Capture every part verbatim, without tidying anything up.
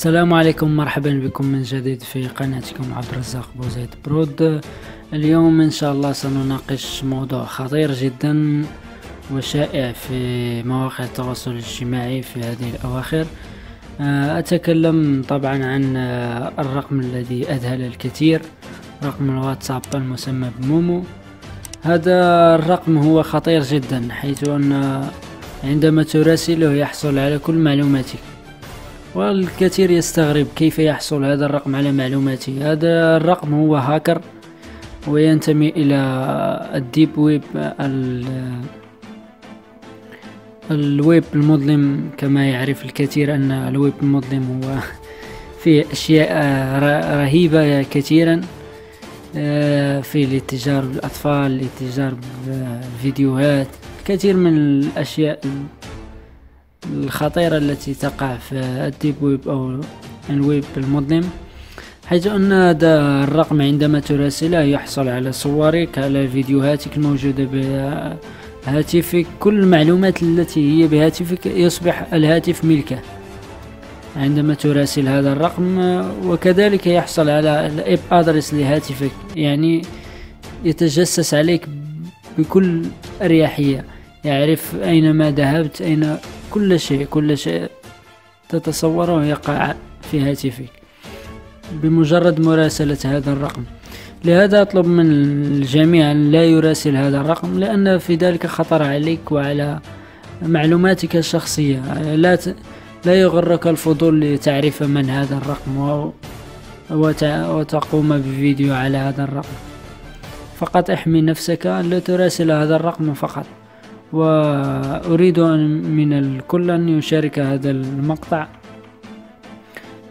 السلام عليكم، مرحبا بكم من جديد في قناتكم عبد الرزاق بوزيد برود. اليوم ان شاء الله سنناقش موضوع خطير جدا وشائع في مواقع التواصل الاجتماعي في هذه الاواخر. اتكلم طبعا عن الرقم الذي اذهل الكثير، رقم الواتساب المسمى بمومو. هذا الرقم هو خطير جدا، حيث ان عندما تراسله يحصل على كل معلوماتك، والكثير يستغرب كيف يحصل هذا الرقم على معلوماتي. هذا الرقم هو هاكر وينتمي الى الديب ويب، الويب المظلم. كما يعرف الكثير ان الويب المظلم هو فيه اشياء رهيبة كثيرا، في الاتجار بالاطفال، الاتجار بالفيديوهات، كثير من الاشياء الخطيرة التي تقع في الديب ويب أو الويب المظلم. حيث أن هذا الرقم عندما تراسله يحصل على صورك، على فيديوهاتك الموجودة بهاتفك، كل المعلومات التي هي بهاتفك يصبح الهاتف ملكه عندما تراسل هذا الرقم. وكذلك يحصل على الاي بي ادرس لهاتفك، يعني يتجسس عليك بكل أريحية، يعرف أينما ذهبت، أين كل شيء، كل شيء تتصوره يقع في هاتفك بمجرد مراسلة هذا الرقم. لهذا أطلب من الجميع أن لا يراسل هذا الرقم، لأن في ذلك خطر عليك وعلى معلوماتك الشخصية. لا ت... لا يغرك الفضول لتعرف من هذا الرقم و... وت... وتقوم بفيديو على هذا الرقم. فقط احمي نفسك، لا تراسل هذا الرقم فقط. وأريد من الكل أن يشارك هذا المقطع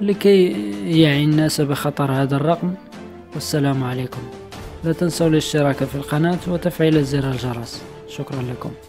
لكي يعي الناس بخطر هذا الرقم. والسلام عليكم، لا تنسوا الاشتراك في القناة وتفعيل زر الجرس. شكرا لكم.